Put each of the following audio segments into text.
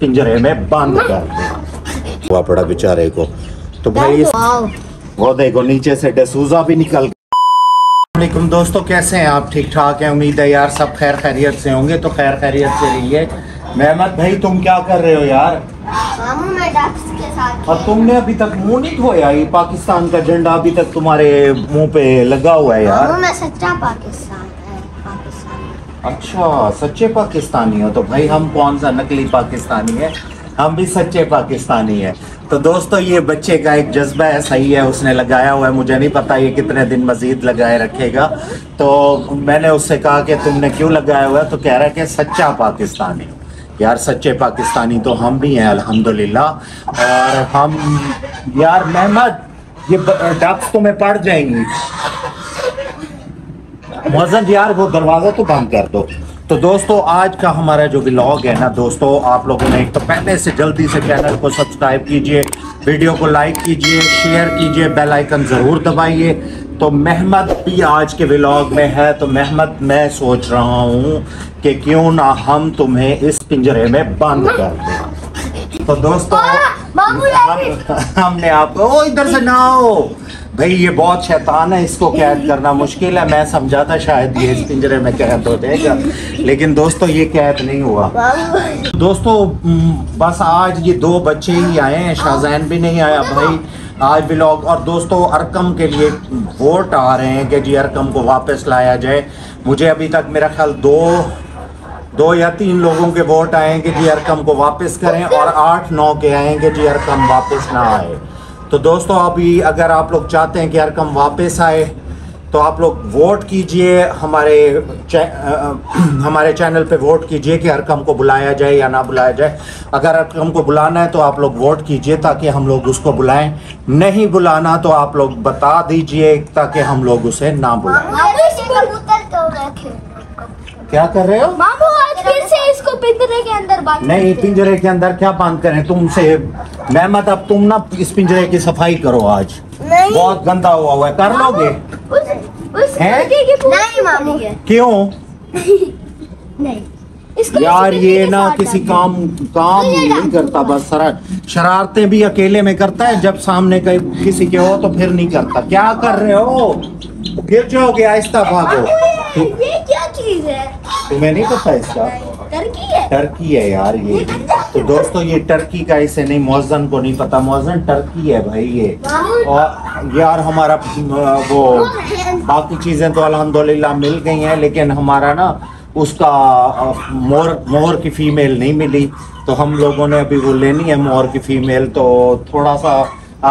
पिंजरे में बांध कर हुआ पड़ा बेचारे को। तो भाई वो देखो नीचे से डसूजा भी निकल। वालेकुम दोस्तों, कैसे हैं आप? ठीक ठाक हैं? उम्मीद है यार सब खैर खैरियत से होंगे। तो खैर खैरियत से रहिए। मेहमद भाई तुम क्या कर रहे हो यार? मामू मैं डक्स के साथ। और तुमने अभी तक मुंह नहीं धोया, ये पाकिस्तान का झंडा अभी तक तुम्हारे मुंह पे लगा हुआ है यार। मामू मैं सच्चा पाकिस्तानी। अच्छा सच्चे पाकिस्तानी हो? तो भाई हम कौन सा नकली पाकिस्तानी है, हम भी सच्चे पाकिस्तानी है। तो दोस्तों ये बच्चे का एक जज्बा है, सही है, उसने लगाया हुआ है। मुझे नहीं पता ये कितने दिन मजीद लगाए रखेगा। तो मैंने उससे कहा कि तुमने क्यों लगाया हुआ है? तो कह रहा है कि सच्चा पाकिस्तानी। यार सच्चे पाकिस्तानी तो हम भी हैं अल्हम्दुलिल्लाह। और हम यार मेहमद ये डक्स तुम्हें पड़ जाएंगी। मजन यार वो दरवाज़ा तो बंद कर दो। तो दोस्तों आज का हमारा जो व्लॉग है ना दोस्तों, आप लोगों ने एक तो पहले से जल्दी से चैनल को सब्सक्राइब कीजिए, वीडियो को लाइक कीजिए, शेयर कीजिए, बेल आइकन ज़रूर दबाइए। तो मेहमद भी आज के व्लॉग में है। तो मेहमद मैं सोच रहा हूँ कि क्यों ना हम तुम्हें इस पिंजरे में बंद कर दें। तो दोस्तों हमने आपको इधर से ना हो भाई, ये बहुत शैतान है, इसको कैद करना मुश्किल है। मैं समझा था शायद ये इस पिंजरे में कैद हो जाएगा, लेकिन दोस्तों ये कैद नहीं हुआ। दोस्तों बस आज ये दो बच्चे ही आए हैं, शाहजैन भी नहीं आया भाई आज व्लॉग। और दोस्तों अरकम के लिए वोट आ रहे हैं कि जी अरकम को वापस लाया जाए। मुझे अभी तक मेरा ख्याल दो या तीन लोगों के वोट आएंगे जी अरकम को वापस करें, और 8-9 के आएंगे जी अरकम वापस ना आए। तो दोस्तों अभी अगर आप लोग चाहते हैं कि अरकम वापस आए तो आप लोग वोट कीजिए, हमारे चैनल पे वोट कीजिए कि अरकम को बुलाया जाए या ना बुलाया जाए। अगर अरकम को बुलाना है तो आप लोग वोट कीजिए ताकि हम लोग उसको बुलाएं, नहीं बुलाना तो आप लोग बता दीजिए ताकि हम लोग उसे ना बुलाएं। क्या कर रहे हो मामू? आज फिर से इसको पिंजरे के अंदर बांध। नहीं पिंजरे के अंदर क्या बांध करें तुमसे मेहमत, अब तुम ना इस पिंजरे की सफाई करो, आज बहुत गंदा हुआ हुआ है। कर लोगे? नहीं मामू। क्यों? नहीं इसको यार ये ना किसी काम नहीं करता, बस शरारतें भी अकेले में करता है, जब सामने किसी के हो तो फिर नहीं करता। क्या कर रहे हो? गिर जाओगे, आहिस्ता भागो। तुम्हें नहीं पता इसका? टर्की है यार ये। तो दोस्तों ये टर्की का, इसे नहीं मौजन को नहीं पता, मौजन टर्की है भाई ये। और यार हमारा वो बाकी चीज़ें तो अल्हम्दुलिल्लाह मिल गई हैं, लेकिन हमारा ना उसका मोर की फीमेल नहीं मिली, तो हम लोगों ने अभी वो लेनी है मोर की फीमेल। तो थोड़ा सा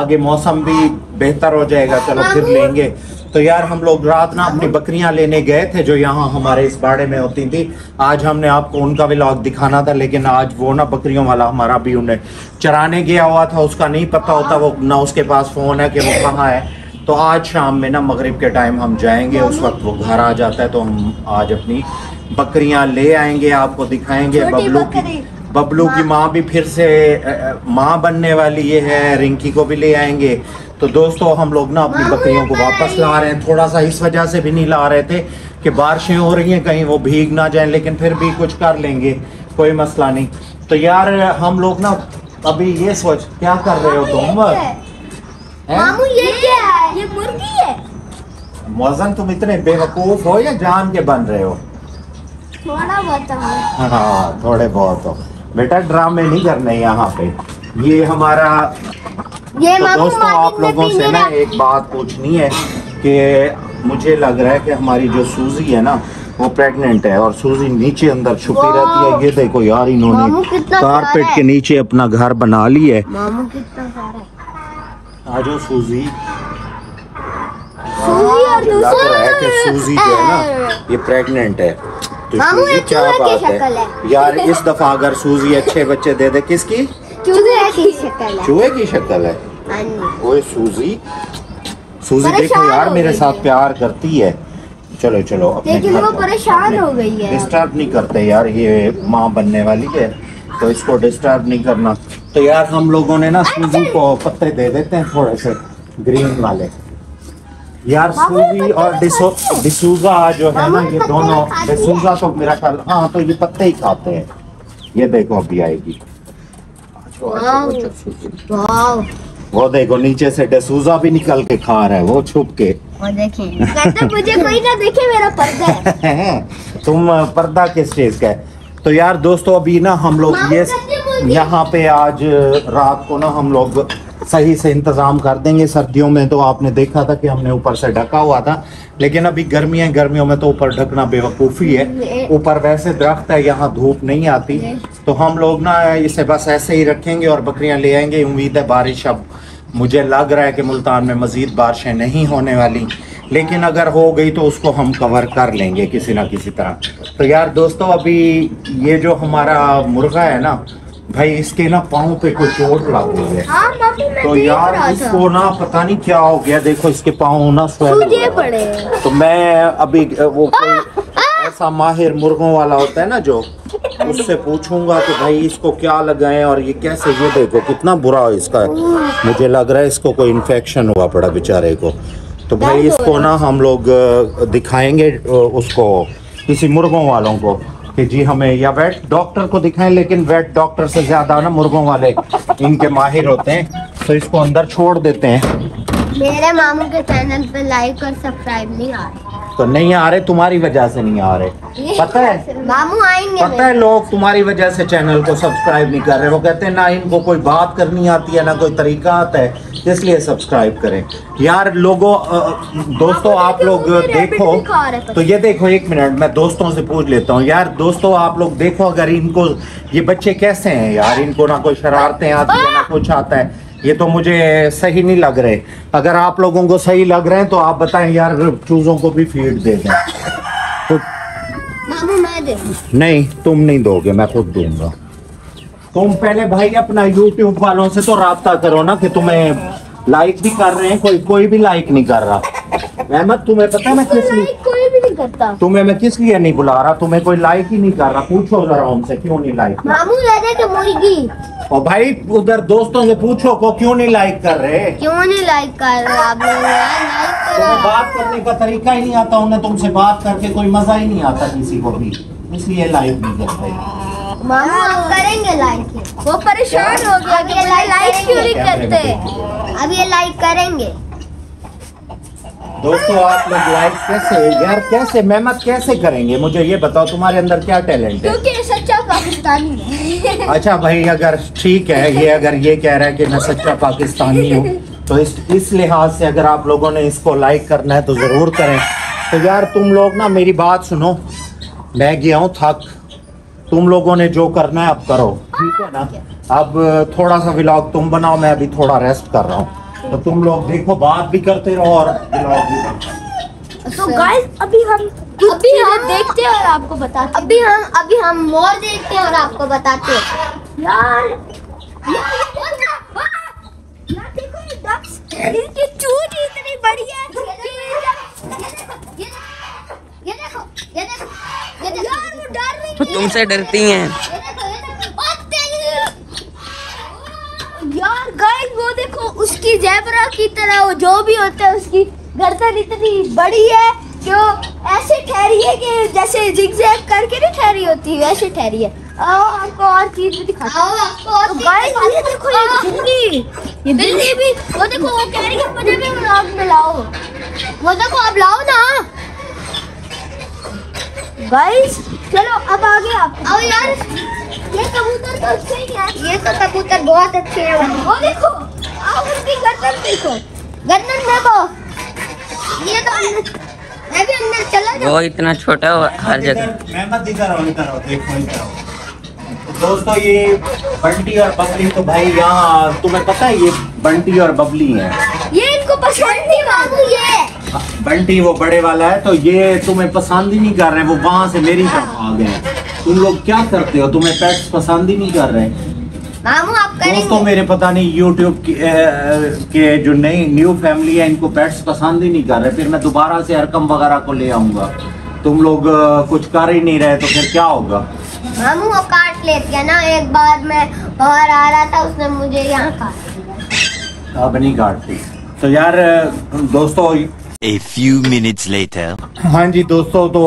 आगे मौसम भी बेहतर हो जाएगा, चलो फिर लेंगे। तो यार हम लोग रात ना अपनी बकरियां लेने गए थे जो यहाँ हमारे इस बाड़े में होती थी। आज हमने आपको उनका व्लॉग दिखाना था, लेकिन आज वो ना बकरियों वाला हमारा भी उन्हें चराने गया हुआ था, उसका नहीं पता होता, वो ना उसके पास फ़ोन है कि वो कहाँ है। तो आज शाम में ना मगरिब के टाइम हम जाएंगे, उस वक्त वो घर आ जाता है। तो हम आज अपनी बकरियाँ ले आएंगे, आपको दिखाएंगे। बबलू की माँ भी फिर से माँ बनने वाली ये है, रिंकी को भी ले आएंगे। तो दोस्तों हम लोग ना अपनी बकरियों को वापस ला रहे हैं, थोड़ा सा इस वजह से भी नहीं ला रहे थे कि बारिशें हो रही हैं कहीं वो भीग ना जाएं, लेकिन फिर भी कुछ कर लेंगे, कोई मसला नहीं। तो यार हम लोग ना अभी ये सोच, क्या कर रहे हो तुम? मामू ये क्या है? ये मुर्गी है। मौजन तुम इतने बेवकूफ हो या जान के बन रहे हो? थोड़ा बहुत। हाँ थोड़े बहुत हो बेटा, ड्रामे नहीं करने यहाँ पे। ये हमारा तो दोस्तों आप लोगों से ना एक बात पूछनी है कि मुझे लग रहा है कि हमारी जो सूजी है ना वो प्रेग्नेंट है, और सूजी नीचे अंदर छुपी रहती है। ये देखो यार इन्होंने कारपेट के नीचे अपना घर बना लिया है। मामू कितना सारा है। आज सूजी सूजी जो है ना ये प्रेग्नेंट है। मामू ये क्या बात है यार, इस दफा अगर सूजी अच्छे बच्चे दे दे। किसकी? चूहे की शक्ल है ओए सूजी। सूजी देखो यार मेरे साथ प्यार करती है। चलो चलो लेकिन वो परेशान हो गई है। डिस्टर्ब नहीं करते यार, ये माँ बनने वाली है तो इसको डिस्टर्ब नहीं करना। तो यार हम लोगों ने ना सूजी को पत्ते दे देते हैं थोड़े से ग्रीन वाले। यार सूजी और डिसूजा जो है ना ये दोनों, डिसूजा तो मेरा ख्याल, हाँ तो ये पत्ते ही खाते हैं। ये देखो अभी आएगी। वो देखो नीचे से डसूजा भी निकल के खा रहा है वो छुप के। वो देखिए मुझे कोई ना देखे, मेरा पर्दा है। तुम पर्दा किस चीज का है? तो यार दोस्तों अभी ना हम लोग ये यहाँ पे आज रात को ना हम लोग सही से इंतज़ाम कर देंगे। सर्दियों में तो आपने देखा था कि हमने ऊपर से ढका हुआ था, लेकिन अभी गर्मियाँ, गर्मियों में तो ऊपर ढकना बेवकूफ़ी है। ऊपर वैसे दरख्त है, यहाँ धूप नहीं आती, तो हम लोग ना इसे बस ऐसे ही रखेंगे और बकरियाँ ले आएंगे। उम्मीद है बारिश, अब मुझे लग रहा है कि मुल्तान में मज़ीद बारिशें नहीं होने वाली, लेकिन अगर हो गई तो उसको हम कवर कर लेंगे किसी ना किसी तरह। तो यार दोस्तों अभी ये जो हमारा मुर्गा है ना भाई, इसके ना पाँव पे कोई चोट लग गई है, तो यार इसको ना पता नहीं क्या हो गया। देखो इसके पाँव ना सूजे पड़े। तो मैं अभी वो ऐसा माहिर मुर्गों वाला होता है ना जो, उससे पूछूंगा कि भाई इसको क्या लगाएं और ये कैसे। ये देखो कितना बुरा हो इसका, मुझे लग रहा है इसको कोई इन्फेक्शन हुआ पड़ा बेचारे को। तो भाई इसको ना हम लोग दिखाएंगे उसको, किसी मुर्गों वालों को कि जी हमें, या वेट डॉक्टर को दिखाएं, लेकिन वेट डॉक्टर से ज़्यादा ना मुर्गों वाले इनके माहिर होते हैं, तो इसको अंदर छोड़ देते हैं। मेरे मामू के चैनल पे लाइक और सब्सक्राइब नहीं आ रहे, तो नहीं आ रहे तुम्हारी वजह से नहीं आ रहे, पता है मामू आएंगे, पता है लोग तुम्हारी वजह से चैनल को सब्सक्राइब नहीं कर रहे। वो कहते हैं ना इनको कोई बात करनी आती है ना कोई तरीका आता है, इसलिए सब्सक्राइब करें यार लोगों। दोस्तों आप लोग देखो, तो ये देखो एक मिनट मैं दोस्तों से पूछ लेता हूँ। यार दोस्तों आप लोग देखो अगर इनको, ये बच्चे कैसे हैं यार, इनको ना कोई शरारतें आती है ना कुछ आता है, ये तो मुझे सही नहीं लग रहे। अगर आप लोगों को सही लग रहे हैं तो आप बताएं यार, चूजों को भी फीड दे दें। तो नहीं तुम नहीं दोगे, मैं खुद दूंगा। तुम पहले भाई अपना YouTube वालों से तो राब्ता करो ना कि तुम्हें लाइक भी कर रहे हैं, कोई भी लाइक नहीं कर रहा। अहमद तुम्हें पता है मैं किस लिए, कोई भी नहीं करता, तुम्हें मैं किस लिए नहीं बुला रहा, तुम्हें कोई लाइक ही नहीं कर रहा। पूछो जरा उनसे क्यों नहीं लाइक। मामू दादा के मुर्गी, और भाई उधर दोस्तों से पूछो को क्यों नहीं लाइक कर रहे, क्यों नहीं लाइक कर रहे आप लोग। बात करने का तरीका ही नहीं आता उन्हें, तुमसे बात करके कोई मजा ही नहीं आता किसी को भी, इसलिए लाइक नहीं कर रहे। मामू आप करेंगे लाइक, वो परेशान हो गया कि लाइक क्यों नहीं करते, अब ये लाइक करेंगे। दोस्तों आप लोग लाइक कैसे यार, कैसे मेहमत कैसे करेंगे मुझे ये बताओ, तुम्हारे अंदर क्या टैलेंट है? क्योंकि सच्चा पाकिस्तानी है। अच्छा भाई अगर ठीक है ये, अगर ये कह रहा है कि मैं सच्चा पाकिस्तानी हूँ, तो इस लिहाज से अगर आप लोगों ने इसको लाइक करना है तो ज़रूर करें। तो यार तुम लोग ना मेरी बात सुनो, मैं गया हूँ थक, तुम लोगों ने जो करना है अब करो, ठीक है ना। अब थोड़ा सा व्लॉग तुम बनाओ, मैं अभी थोड़ा रेस्ट कर रहा हूँ, तो तुम लोग देखो बात भी करते रहो और व्लॉग भी बनाओ। तो गाइस अभी हम देखते हैं और आपको बताते हैं। अभी हम मोर देखते हैं और आपको बताते हैं। यार देखो ये डक्स, इनकी चोंच इतनी बड़ी है। ये देखो तुमसे डरती हैं यार। गाइस वो देखो उसकी ज़ेबरा की तरह, वो जो भी होता है उसकी गर्दन इतनी बड़ी है कि वो ऐसे ठहरी है कि जैसे जिगजैग करके नहीं ठहरी होती, वैसे ठहरी है। आओ आपको और चीज भी दिखाता हूं। ये देखो ये बिल्ली भी, वो देखो वो कह रही है मुझे भी व्लॉग में लाओ। वो देखो अब लाओ ना गाइस, चलो अब आगे आप आओ। यार ये कबूतर तो अच्छे ही है, ये तो कबूतर बहुत अच्छे हैं। वो देखो आओ उसकी गर्दन देखो, गर्दन देखो। ये तो मैं भी अंदर चला जाऊं, वो इतना छोटा हो हर जगह। मेहमत इधर आओ देखो इधर। दोस्तों ये बंटी और बबली, तो भाई यहाँ तुम्हें पता है ये बंटी और बबली है, ये इनको पसंद नहीं मानू। ये बंटी वो बड़े वाला है, तो ये तुम्हें पसंद ही नहीं कर रहे, वो वहाँ से मेरी तरफ आ गए। तुम लोग क्या करते हो, तुम्हें पेट्स पसंद ही नहीं कर रहे मामू। आप दोस्तों मेरे पता नहीं यूट्यूब के जो नई न्यू फैमिली है इनको पेट्स पसंद ही नहीं कर रहे। फिर मैं दोबारा से हरकम वगैरह को ले आऊँगा, तुम लोग कुछ कर ही नहीं रहे तो फिर क्या होगा। मामू वो काट लेते हैं ना, एक बार मैं बाहर आ रहा था उसने मुझे यहाँ काट दिया, अब नहीं काटती। तो यार दोस्तों A few minutes later. हाँ जी दोस्तों, तो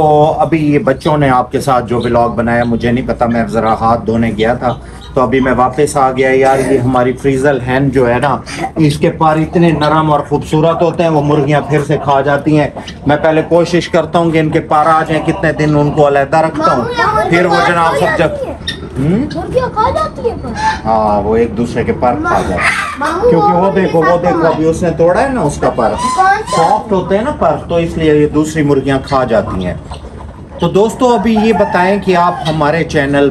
अभी ये बच्चों ने आपके साथ जो व्लॉग बनाया मुझे नहीं पता, मैं ज़रा हाथ धोने गया था, तो अभी मैं वापस आ गया यार। ये हमारी फ्रीजल हैन जो है ना, इसके पर इतने नरम और खूबसूरत होते हैं, वो मुर्गियां फिर से खा जाती हैं। मैं पहले कोशिश करता हूँ कि इनके पर आ जाए, कितने दिन उनको अलहदा रखता हूँ, फिर वो जनाब सब जब हाँ वो एक दूसरे के पर खा जाते हैं। क्योंकि वो देखो अभी उसने तोड़ा है ना, उसका पर सॉफ्ट होते हैं ना पर, तो इसलिए ये दूसरी मुर्गियाँ खा जाती हैं। तो दोस्तों अभी ये बताएं कि आप हमारे चैनल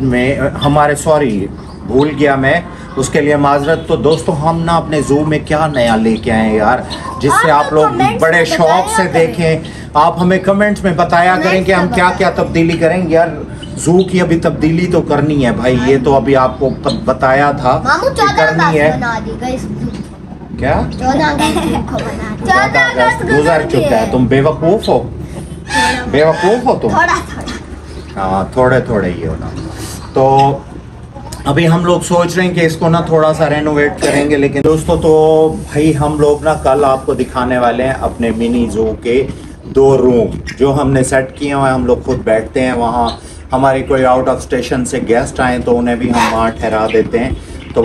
में उसके लिए माजरत। तो दोस्तों हम ना अपने ज़ू में क्या नया लेके आए यार, जिससे आप लोग बड़े शौक से देखें। आप हमें कमेंट्स में बताया करें कि हम क्या क्या तब्दीली करेंगे। यार ज़ू की अभी तब्दीली तो करनी है भाई, ये तो अभी आपको बताया था कि करनी है। क्या 14 अगस्त गुजर चुका है, तुम बेवकूफ़ हो तुम। हाँ थोड़े ही हो ना। तो अभी हम लोग सोच रहे हैं कि इसको ना थोड़ा सा रेनोवेट करेंगे। लेकिन दोस्तों तो भाई हम लोग ना कल आपको दिखाने वाले हैं अपने मिनी ज़ू के 2 रूम जो हमने सेट किए हुए हैं। हम लोग खुद बैठते हैं वहाँ, हमारे कोई आउट ऑफ स्टेशन से गेस्ट आए तो उन्हें भी हम वहाँ ठहरा देते हैं। तो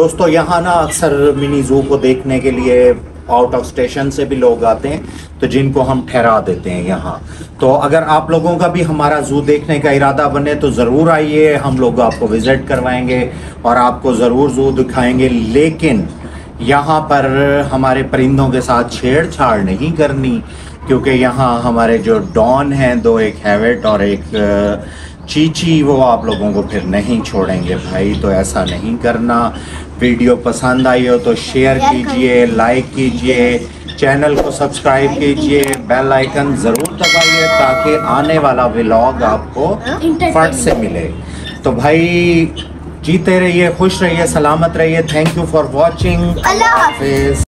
दोस्तों यहाँ ना अक्सर मिनी ज़ू को देखने के लिए आउट ऑफ स्टेशन से भी लोग आते हैं, तो जिनको हम ठहरा देते हैं यहाँ। तो अगर आप लोगों का भी हमारा ज़ू देखने का इरादा बने तो ज़रूर आइए, हम लोग आपको विज़िट करवाएंगे और आपको ज़रूर ज़ू दिखाएंगे। लेकिन यहाँ पर हमारे परिंदों के साथ छेड़छाड़ नहीं करनी, क्योंकि यहाँ हमारे जो डॉन हैं 2, एक हैवेट और एक चीची, वो आप लोगों को फिर नहीं छोड़ेंगे भाई। तो ऐसा नहीं करना। वीडियो पसंद आई हो तो शेयर कीजिए, लाइक कीजिए, चैनल को सब्सक्राइब कीजिए, बेल आइकन ज़रूर दबाइए ताकि आने वाला व्लॉग आपको फट से मिले। तो भाई जीते रहिए, खुश रहिए, सलामत रहिए। Thank you for watching.